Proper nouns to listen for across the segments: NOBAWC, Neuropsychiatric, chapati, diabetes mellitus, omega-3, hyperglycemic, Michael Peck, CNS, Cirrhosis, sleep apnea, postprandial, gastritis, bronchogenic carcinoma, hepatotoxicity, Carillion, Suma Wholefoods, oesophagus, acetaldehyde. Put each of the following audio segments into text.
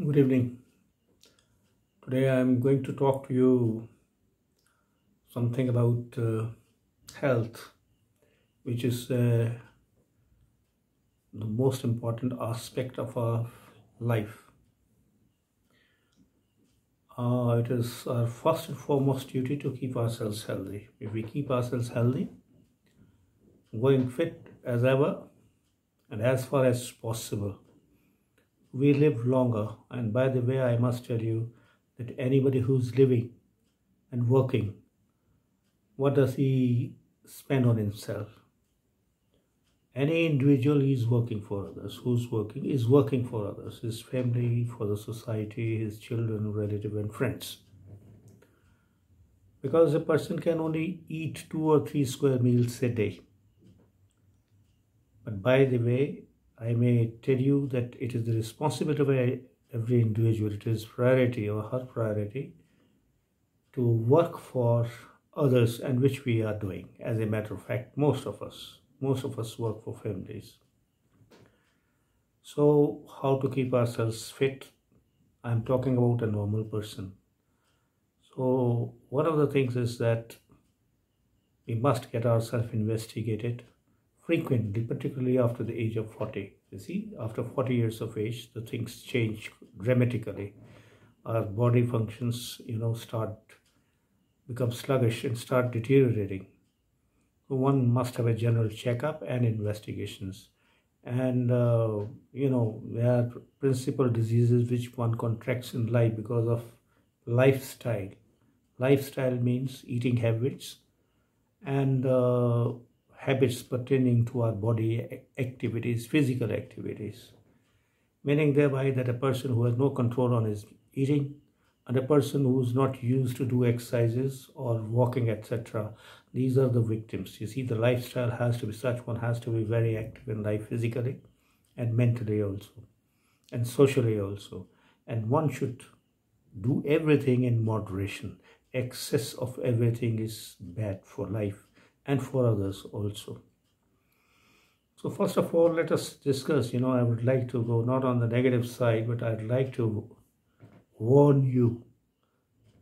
Good evening. Today I am going to talk to you something about health, which is the most important aspect of our life. It is our first and foremost duty to keep ourselves healthy. If we keep ourselves healthy, going fit as ever and as far as possible, we live longer. And by the way, I must tell you that anybody who's living and working, what does he spend on himself? Any individual is working for others, who's working is working for others, his family, for the society, his children, relatives and friends. Because a person can only eat 2 or 3 square meals a day. But by the way, I may tell you that it is the responsibility of every individual, it is priority or her priority to work for others, and which we are doing. As a matter of fact, most of us work for families. So how to keep ourselves fit? I'm talking about a normal person. So one of the things is that we must get ourselves investigated frequently, particularly after the age of 40. You see, after 40 years of age, the things change dramatically. Our body functions, start become sluggish and start deteriorating. So one must have a general checkup and investigations. And there are principal diseases which one contracts in life because of lifestyle. Lifestyle means eating habits and habits pertaining to our body activities, physical activities, meaning thereby that a person who has no control on his eating and a person who is not used to do exercises or walking, etc. These are the victims. You see, the lifestyle has to be such, one has to be very active in life physically and mentally also and socially also. And one should do everything in moderation. Excess of everything is bad for life and for others also. So first of all, let us discuss, I would like to go not on the negative side, but I'd like to warn you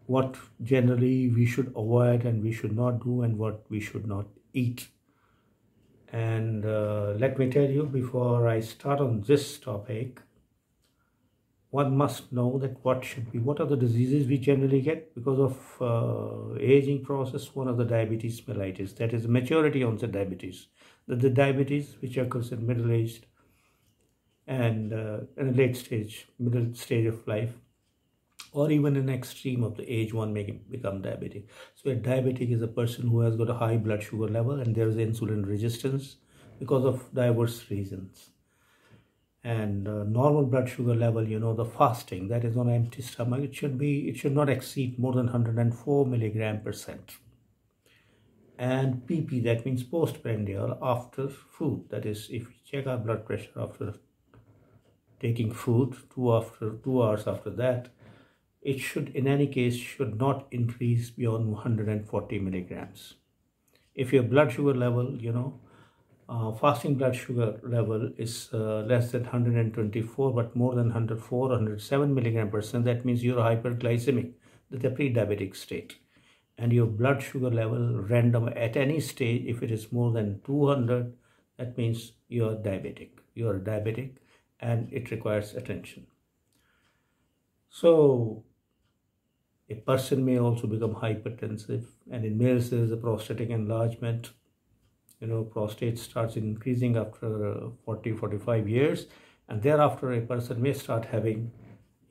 what generally we should avoid and we should not do and what we should not eat. And let me tell you, before I start on this topic, one must know that what are the diseases we generally get because of aging process. One of the diabetes mellitus, that is maturity onset diabetes, the diabetes which occurs in middle aged and in late stage, middle stage of life, or even in extreme of the age one may become diabetic. So a diabetic is a person who has got a high blood sugar level and there is insulin resistance because of diverse reasons. And normal blood sugar level, the fasting, that is on empty stomach, it should not exceed more than 104 mg/cent. And PP, that means postprandial, after food. That is, if we check our blood pressure after taking food, after 2 hours after that, it should, in any case, should not increase beyond 140 mg. If your blood sugar level, fasting blood sugar level is less than 124 but more than 104 107 mg/cent, that means you're hyperglycemic, that's a pre-diabetic state. And your blood sugar level random at any stage, if it is more than 200, that means you're diabetic and it requires attention. So a person may also become hypertensive, and in males there is a prostatic enlargement. Prostate starts increasing after 40-45 years, and thereafter a person may start having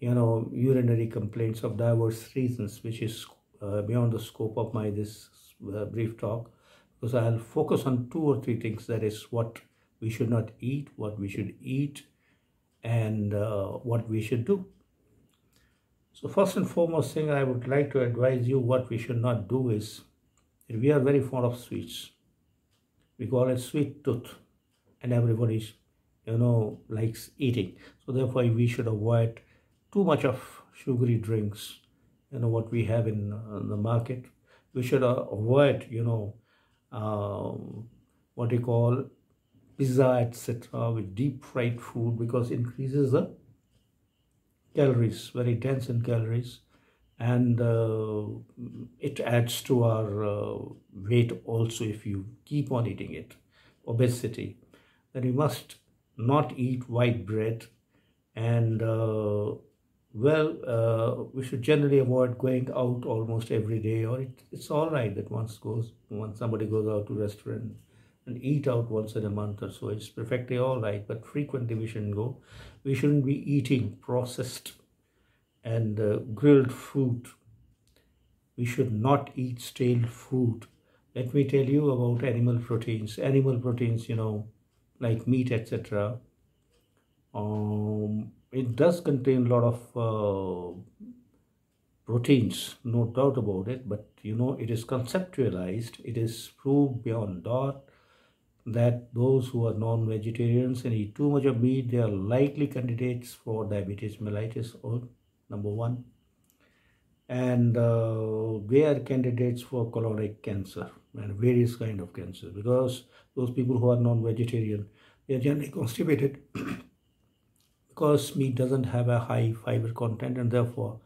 urinary complaints of diverse reasons, which is beyond the scope of my brief talk, because I'll focus on 2 or 3 things. That is, what we should not eat, what we should eat, and what we should do. So first and foremost thing I would like to advise you what we should not do is that we are very fond of sweets. We call it sweet tooth, and everybody, likes eating. So therefore, we should avoid too much of sugary drinks, what we have in the market. We should avoid, what you call pizza, etc., with deep fried food, because it increases the calories, very dense in calories, and it adds to our weight also. If you keep on eating it, obesity, then you must not eat white bread, and we should generally avoid going out almost every day, or it's all right that once somebody goes out to a restaurant and eat out once in a month or so, it's perfectly all right, but frequently we shouldn't go. We shouldn't be eating processed and grilled food. We should not eat stale food. Let me tell you about animal proteins. Animal proteins, you know, like meat, etc. It does contain a lot of proteins, no doubt about it, but you know, it is conceptualized, it is proved beyond doubt that those who are non-vegetarians and eat too much of meat, they are likely candidates for diabetes mellitus, number one, and they are candidates for colorectal cancer and various kind of cancer, because those people who are non-vegetarian, they are generally constipated because meat doesn't have a high fiber content, and therefore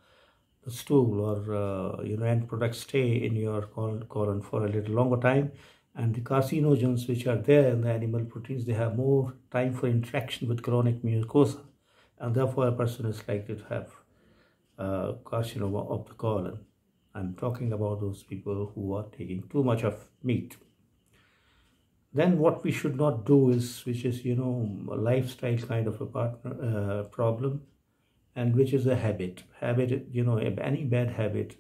the stool or end products stay in your colon for a little longer time, and the carcinogens which are there in the animal proteins, they have more time for interaction with colonic mucosa, and therefore a person is likely to have carcinoma of the colon. I'm talking about those people who are taking too much of meat. Then what we should not do is, which is, you know, a lifestyle kind of a problem, and which is a habit, you know, any bad habit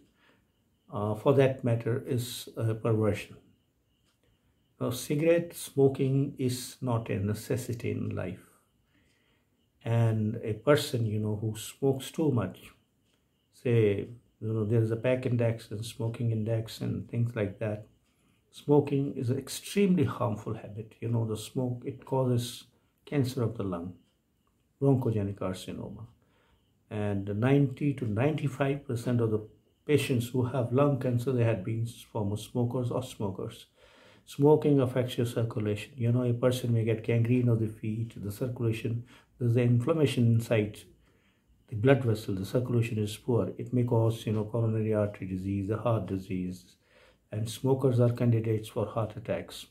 for that matter is a perversion. Now, cigarette smoking is not a necessity in life, and a person, you know, who smokes too much, say, you know, there is a pack index and smoking index and things like that. Smoking is an extremely harmful habit. You know, the smoke, it causes cancer of the lung, bronchogenic carcinoma. And 90 to 95% of the patients who have lung cancer, they had been former smokers or smokers. Smoking affects your circulation. You know, a person may get gangrene of the feet, the circulation, there's the inflammation inside the blood vessel, the circulation is poor. It may cause, you know, coronary artery disease, a heart disease, and smokers are candidates for heart attacks.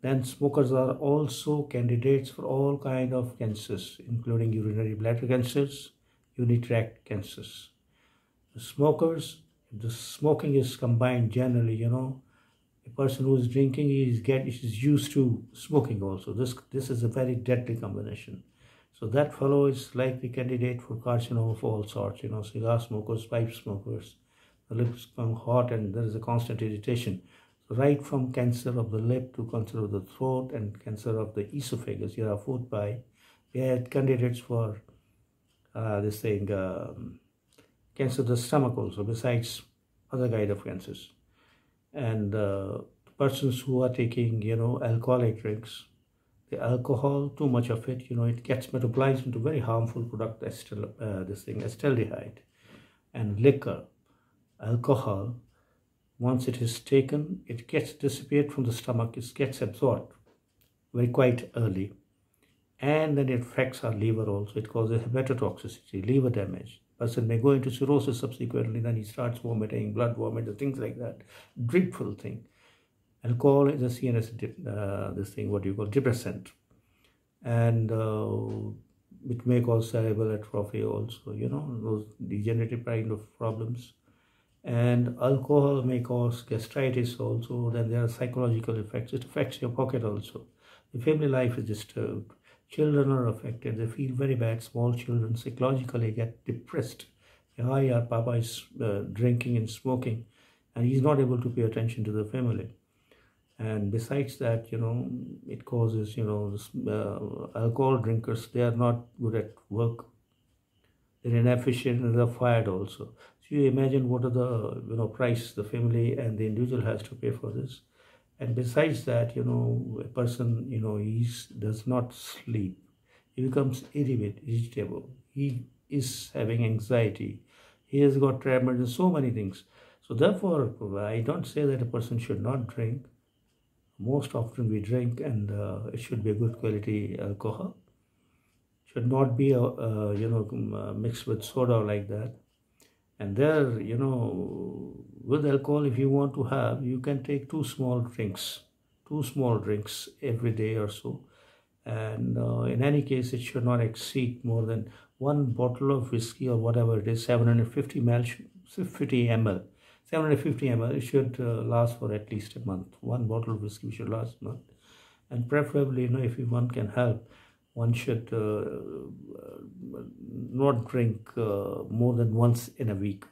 Then smokers are also candidates for all kind of cancers, including urinary bladder cancers, urinary tract cancers. The smokers, the smoking is combined generally, you know, a person who is drinking is used to smoking also. This is a very deadly combination. So that fellow is likely candidate for carcinoma of all sorts, you know, cigar smokers, pipe smokers. The lips become hot and there is a constant irritation. So right from cancer of the lip to cancer of the throat and cancer of the esophagus, you have food by, they are candidates for cancer of the stomach also, besides other kind of cancers. And persons who are taking, you know, alcoholic drinks, the alcohol, too much of it, you know, it gets metabolized into very harmful product, acetaldehyde, and liquor. Alcohol, once it is taken, it gets dissipated from the stomach, it gets absorbed very quite early, and then it affects our liver also. It causes hepatotoxicity, liver damage. Person may go into cirrhosis subsequently, then he starts vomiting, blood vomit, and things like that. Dreadful thing. Alcohol is a CNS, depressant, and it may cause cerebral atrophy also, you know, those degenerative kind of problems. And alcohol may cause gastritis also. Then there are psychological effects. It affects your pocket also. The family life is disturbed. Children are affected. They feel very bad. Small children psychologically get depressed. Yeah, your papa is drinking and smoking, and he's not able to pay attention to the family. And besides that, you know, it causes, you know, alcohol drinkers, they are not good at work. They're inefficient and they're fired also. So you imagine what are the, you know, price the family and the individual has to pay for this. And besides that, you know, a person, you know, he does not sleep. He becomes irritable. He is having anxiety. He has got tremors and so many things. So therefore, I don't say that a person should not drink. Most often we drink, and it should be a good quality alcohol. should not be mixed with soda like that. And there, you know, with alcohol, if you want to have, you can take two small drinks every day or so. And in any case, it should not exceed more than one bottle of whiskey or whatever it is, 750 ml. It should last for at least a month. One bottle of whiskey should last a month. And preferably, you know, if one can help, one should not drink more than once in a week.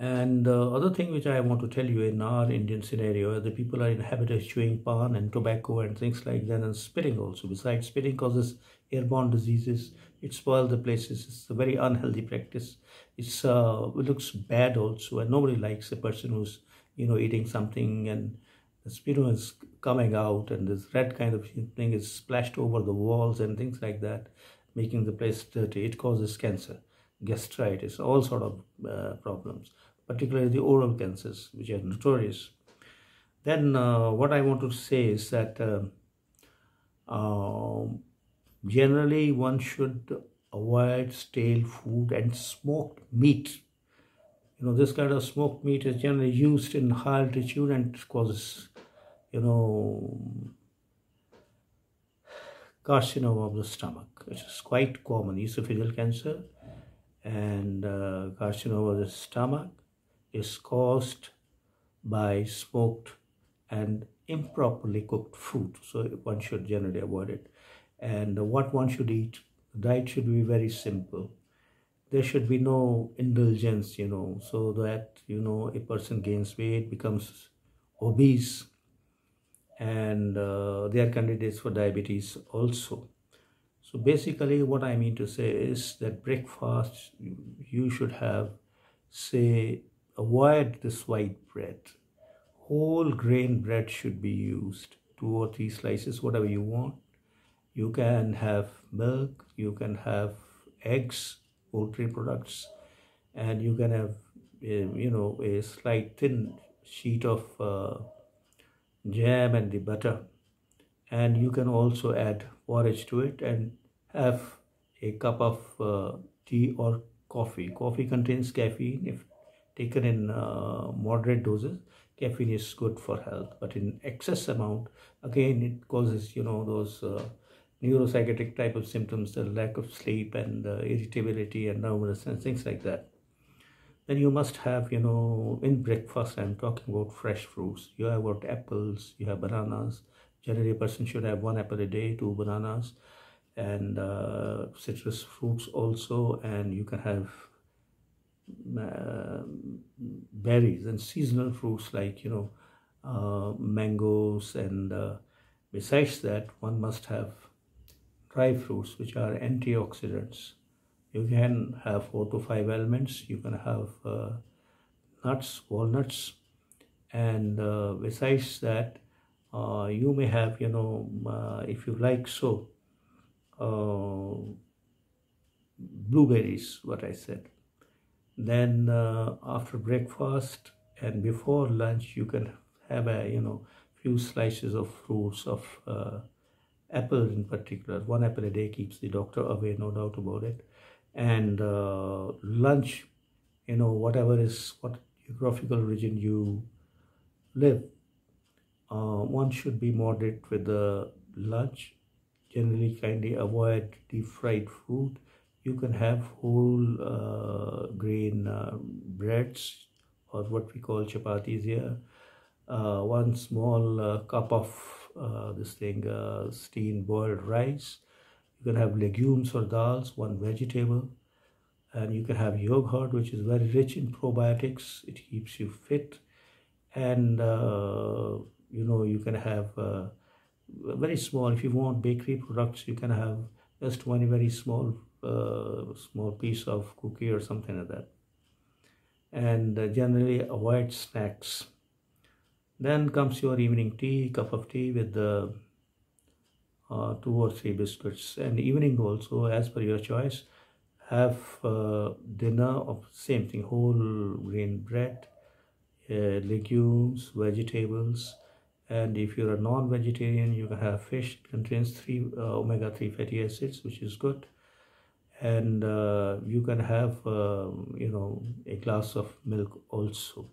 And other thing which I want to tell you, in our Indian scenario, the people are in habit of chewing pan and tobacco and things like that, and spitting also. Besides, spitting causes airborne diseases. It spoils the places. It's a very unhealthy practice. It's it looks bad also, and nobody likes a person who's, you know, eating something and the sputum is coming out and this red kind of thing is splashed over the walls and things like that, making the place dirty. It causes cancer, gastritis, all sort of problems, particularly the oral cancers, which are notorious. Then what I want to say is that generally one should avoid stale food and smoked meat. You know, this kind of smoked meat is generally used in high altitude and causes, you know, carcinoma of the stomach, which is quite common, esophageal cancer. And carcinoma of the stomach is caused by smoked and improperly cooked food. So one should generally avoid it. And what one should eat, the diet should be very simple. There should be no indulgence, you know, so that, you know, a person gains weight, becomes obese, and they are candidates for diabetes also. So basically what I mean to say is that breakfast, you should have, say, avoid this white bread. Whole grain bread should be used, 2 or 3 slices, whatever you want. You can have milk, you can have eggs, poultry products, and you can have, you know, a slight thin sheet of jam and the butter. And you can also add porridge to it and have a cup of tea or coffee. Coffee contains caffeine. If taken in moderate doses, caffeine is good for health. But in excess amount, again, it causes, you know, those neuropsychiatric type of symptoms, the lack of sleep and irritability and numbness and things like that. Then you must have, you know, in breakfast, I'm talking about fresh fruits. You have about apples, you have bananas. Generally, a person should have 1 apple a day, 2 bananas, and citrus fruits also. And you can have berries and seasonal fruits like, you know, mangoes. And besides that, one must have dry fruits, which are antioxidants. You can have 4 to 5 elements. You can have nuts, walnuts, and besides that, you may have, you know, if you like so, blueberries, what I said. Then after breakfast and before lunch, you can have a, you know, few slices of fruits, of apples in particular. 1 apple a day keeps the doctor away, no doubt about it. And lunch, you know, whatever is, what geographical region you live, one should be moderate with the lunch. Generally, kindly avoid deep fried food. You can have whole grain breads, or what we call chapatis here. 1 small cup of this thing, steam boiled rice. You can have legumes or dals, 1 vegetable. And you can have yogurt, which is very rich in probiotics. It keeps you fit. And you know, you can have very small, if you want bakery products, you can have just 1 very small piece of cookie or something like that. And generally avoid snacks. Then comes your evening tea, cup of tea with the 2 or 3 biscuits. And evening also, as per your choice, have dinner of same thing, whole grain bread, legumes, vegetables, And if you're a non-vegetarian, you can have fish. It contains omega-3 fatty acids, which is good. And you can have, a glass of milk also.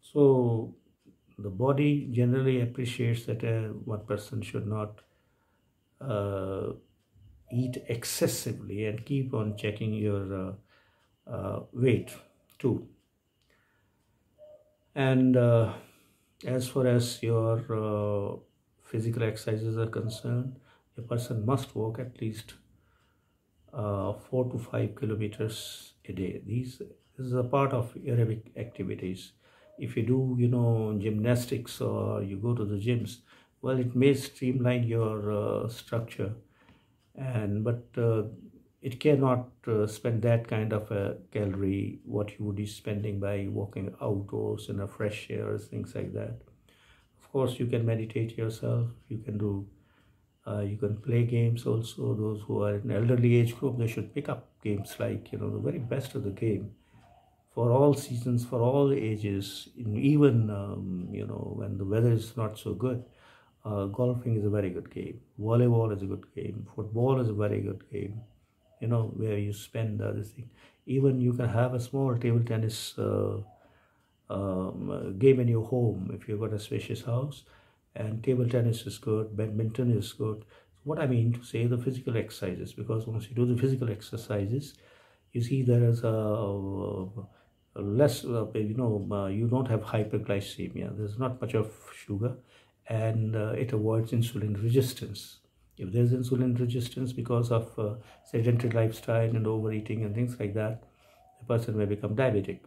So the body generally appreciates that one person should not eat excessively, and keep on checking your weight too. And as far as your physical exercises are concerned, a person must walk at least 4 to 5 kilometers a day. This is a part of aerobic activities. If you do, gymnastics, or you go to the gyms, well, it may streamline your structure, but it cannot spend that kind of a calorie what you would be spending by walking outdoors in a fresh air, things like that. Of course, you can meditate yourself. You can play games also. Those who are in elderly age group, they should pick up games like, the very best of the game for all seasons, for all ages, even, when the weather is not so good. Golfing is a very good game. Volleyball is a good game. Football is a very good game, where you spend this thing. Even you can have a small table tennis game in your home if you've got a spacious house. And table tennis is good, badminton is good. What I mean to say, the physical exercises, because once you do the physical exercises, you see there is a less, you don't have hyperglycemia. There's not much of sugar, and it avoids insulin resistance. If there's insulin resistance because of sedentary lifestyle and overeating and things like that, the person may become diabetic.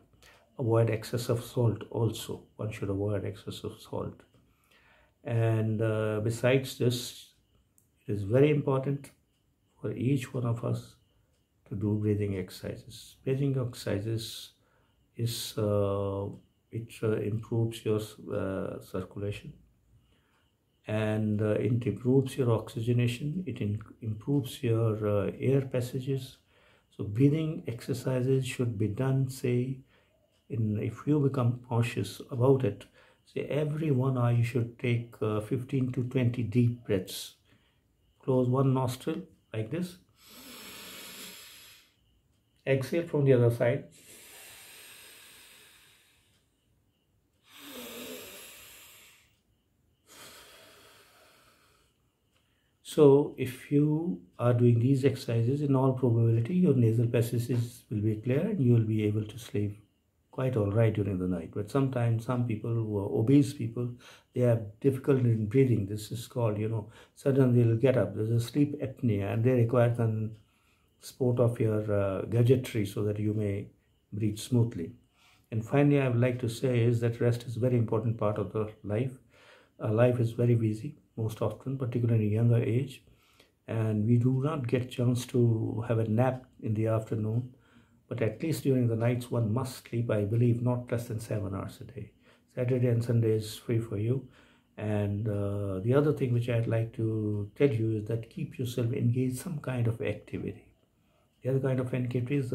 Avoid excess of salt also. One should avoid excess of salt. And besides this, it is very important for each one of us to do breathing exercises. Breathing exercises is, it improves your circulation, and it improves your oxygenation, it improves your air passages. So breathing exercises should be done, say, if you become conscious about it, say every 1 hour you should take 15 to 20 deep breaths. Close one nostril like this. Exhale from the other side. So if you are doing these exercises, in all probability, your nasal passages will be clear and you will be able to sleep quite all right during the night. But sometimes some people who are obese people, they have difficulty in breathing. This is called, suddenly they'll get up. There's a sleep apnea, and they require some support of your gadgetry so that you may breathe smoothly. And finally, I would like to say is that rest is a very important part of the life. Life is very busy most often, particularly younger age, and we do not get chance to have a nap in the afternoon, but at least during the nights one must sleep, I believe, not less than 7 hours a day. Saturday and Sunday is free for you. And the other thing which I'd like to tell you is that keep yourself engaged some kind of activity. The other kind of activity is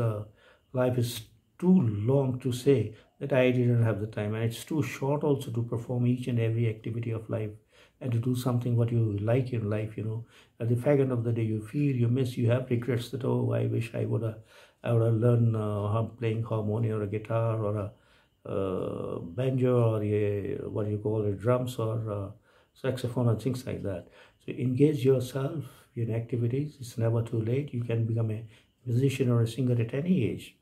life is too long to say that I didn't have the time, and it's too short also to perform each and every activity of life, and to do something what you like in life, At the fag end of the day, you feel, you miss, you have regrets that, oh, I wish I would have learned playing harmonia or a guitar or a banjo or a, drums or saxophone and things like that. So engage yourself in activities. It's never too late. You can become a musician or a singer at any age.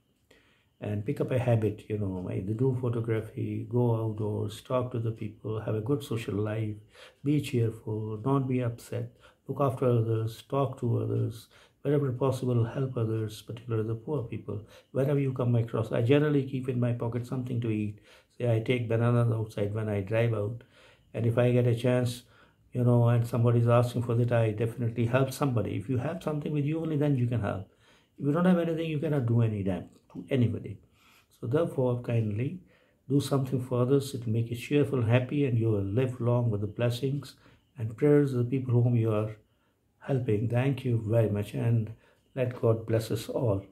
And pick up a habit, either do photography, go outdoors, talk to the people, have a good social life, be cheerful, not be upset, look after others, talk to others, wherever possible, help others, particularly the poor people. Whenever you come across, I generally keep in my pocket something to eat. Say I take bananas outside when I drive out, and if I get a chance, and somebody's asking for that, I definitely help somebody. If you have something with you, only then you can help. If you don't have anything, you cannot do any damn to anybody. So therefore, kindly do something for others. It will make you cheerful, happy, and you will live long with the blessings and prayers of the people whom you are helping. Thank you very much, and let God bless us all.